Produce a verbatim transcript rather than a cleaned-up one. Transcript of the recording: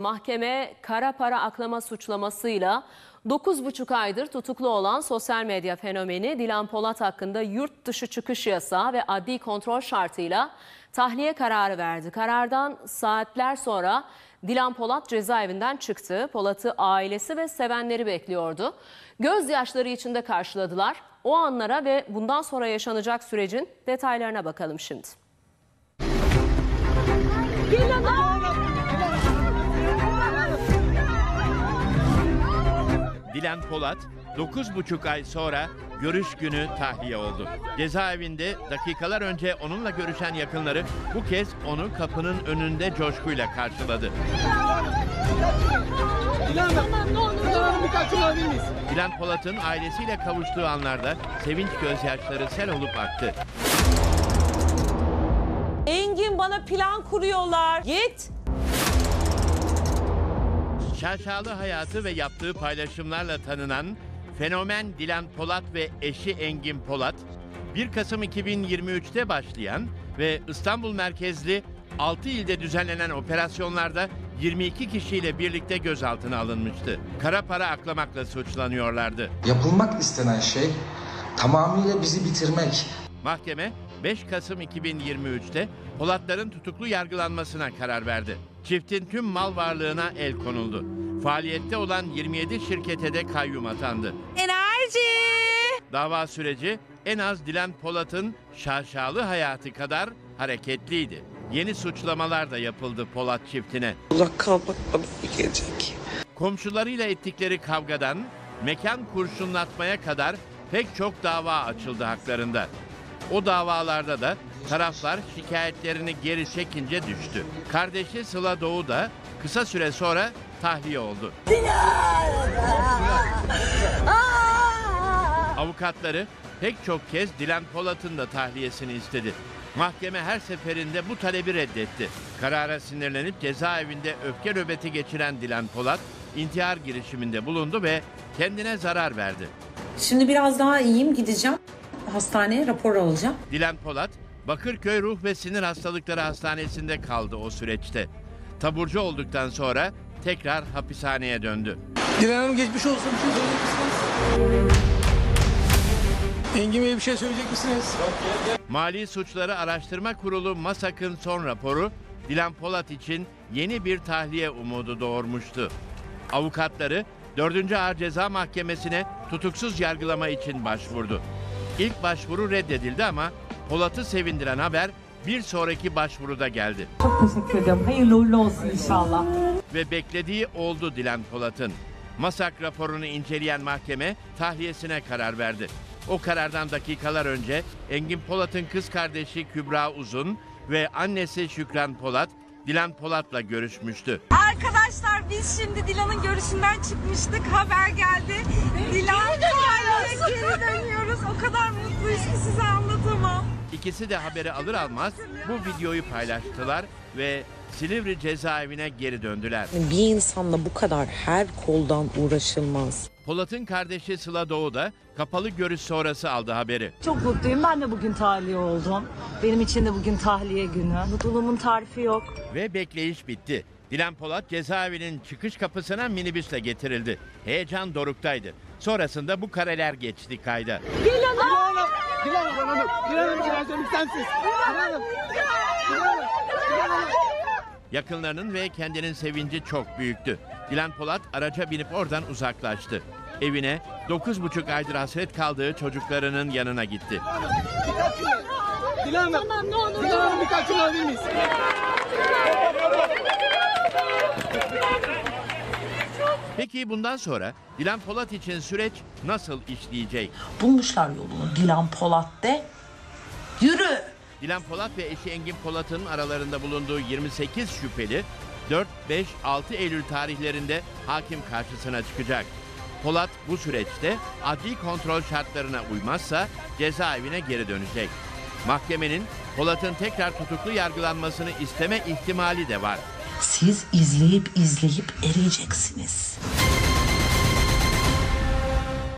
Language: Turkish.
Mahkeme kara para aklama suçlamasıyla dokuz buçuk aydır tutuklu olan sosyal medya fenomeni Dilan Polat hakkında yurt dışı çıkış yasağı ve adli kontrol şartıyla tahliye kararı verdi. Karardan saatler sonra Dilan Polat cezaevinden çıktı. Polat'ı ailesi ve sevenleri bekliyordu. Gözyaşları içinde karşıladılar. O anlara ve bundan sonra yaşanacak sürecin detaylarına bakalım şimdi. Dilan Polat dokuz buçuk ay sonra görüş günü tahliye oldu. Cezaevinde dakikalar önce onunla görüşen yakınları bu kez onu kapının önünde coşkuyla karşıladı. Dilan, Dilan Polat'ın ailesiyle kavuştuğu anlarda sevinç gözyaşları sel olup aktı. Engin, bana plan kuruyorlar. Git. Şaşalı hayatı ve yaptığı paylaşımlarla tanınan fenomen Dilan Polat ve eşi Engin Polat, bir Kasım iki bin yirmi üç'te başlayan ve İstanbul merkezli altı ilde düzenlenen operasyonlarda yirmi iki kişiyle birlikte gözaltına alınmıştı. Kara para aklamakla suçlanıyorlardı. Yapılmak istenen şey tamamıyla bizi bitirmek. Mahkeme beş Kasım iki bin yirmi üç'te Polatların tutuklu yargılanmasına karar verdi. Çiftin tüm mal varlığına el konuldu. Faaliyette olan yirmi yedi şirkete de kayyum atandı. Enerji! Dava süreci en az Dilan Polat'ın şaşalı hayatı kadar hareketliydi. Yeni suçlamalar da yapıldı Polat çiftine. Uzak kalmak bana mı gelecek? Komşularıyla ettikleri kavgadan mekan kurşunlatmaya kadar pek çok dava açıldı haklarında. O davalarda da taraflar şikayetlerini geri çekince düştü. Kardeşi Sıla Doğu da kısa süre sonra tahliye oldu. Avukatları pek çok kez Dilan Polat'ın da tahliyesini istedi. Mahkeme her seferinde bu talebi reddetti. Karara sinirlenip cezaevinde öfke nöbeti geçiren Dilan Polat intihar girişiminde bulundu ve kendine zarar verdi. Şimdi biraz daha iyiyim, gideceğim. Hastaneye rapor alacağım. Dilan Polat, Bakırköy Ruh ve Sinir Hastalıkları Hastanesi'nde kaldı o süreçte. Taburcu olduktan sonra tekrar hapishaneye döndü. Dilan Hanım, geçmiş olsun. Bir şey söyleyecek misiniz? Engin Bey, bir şey söyleyecek misiniz? Mali Suçları Araştırma Kurulu MASAK'ın son raporu Dilan Polat için yeni bir tahliye umudu doğurmuştu. Avukatları dördüncü Ağır Ceza Mahkemesi'ne tutuksuz yargılama için başvurdu. İlk başvuru reddedildi ama Polat'ı sevindiren haber bir sonraki başvuruda geldi. Çok teşekkür ederim. Hayırlı uğurlu olsun inşallah. Ve beklediği oldu Dilan Polat'ın. MASAK raporunu inceleyen mahkeme tahliyesine karar verdi. O karardan dakikalar önce Engin Polat'ın kız kardeşi Kübra Uzun ve annesi Şükran Polat Dilan Polat'la görüşmüştü. Arkadaşlar, biz şimdi Dilan'ın görüşünden çıkmıştık. Haber geldi. Dilan Polat'a geri dönüyoruz. O kadar mutluyuz ki size anlatamam. İkisi de haberi alır almaz bu videoyu paylaştılar ve Silivri cezaevine geri döndüler. Bir insanla bu kadar her koldan uğraşılmaz. Polat'ın kardeşi Sıla Doğu da kapalı görüş sonrası aldı haberi. Çok mutluyum. Ben de bugün tahliye oldum. Benim için de bugün tahliye günü. Mutluluğumun tarifi yok. Ve bekleyiş bitti. Dilan Polat cezaevinin çıkış kapısına minibüsle getirildi. Heyecan doruktaydı. Sonrasında bu kareler geçti kayda. Dilan Hanım! Dilan Hanım! Dilan Hanım! Dilan Hanım! Dilan Hanım! Dilan Hanım! Yakınlarının ve kendinin sevinci çok büyüktü. Dilan Polat araca binip oradan uzaklaştı. Evine dokuz buçuk aydır hasret kaldığı çocuklarının yanına gitti. Dilan Hanım, ne olur. Dilan Hanım, birkaç gün alabilir miyiz? Peki bundan sonra Dilan Polat için süreç nasıl işleyecek? Bulmuşlar yolunu Dilan Polat de. Yürü! Dilan Polat ve eşi Engin Polat'ın aralarında bulunduğu yirmi sekiz şüpheli dört, beş, altı Eylül tarihlerinde hakim karşısına çıkacak. Polat bu süreçte adli kontrol şartlarına uymazsa cezaevine geri dönecek. Mahkemenin Polat'ın tekrar tutuklu yargılanmasını isteme ihtimali de var. Siz izleyip izleyip eriyeceksiniz.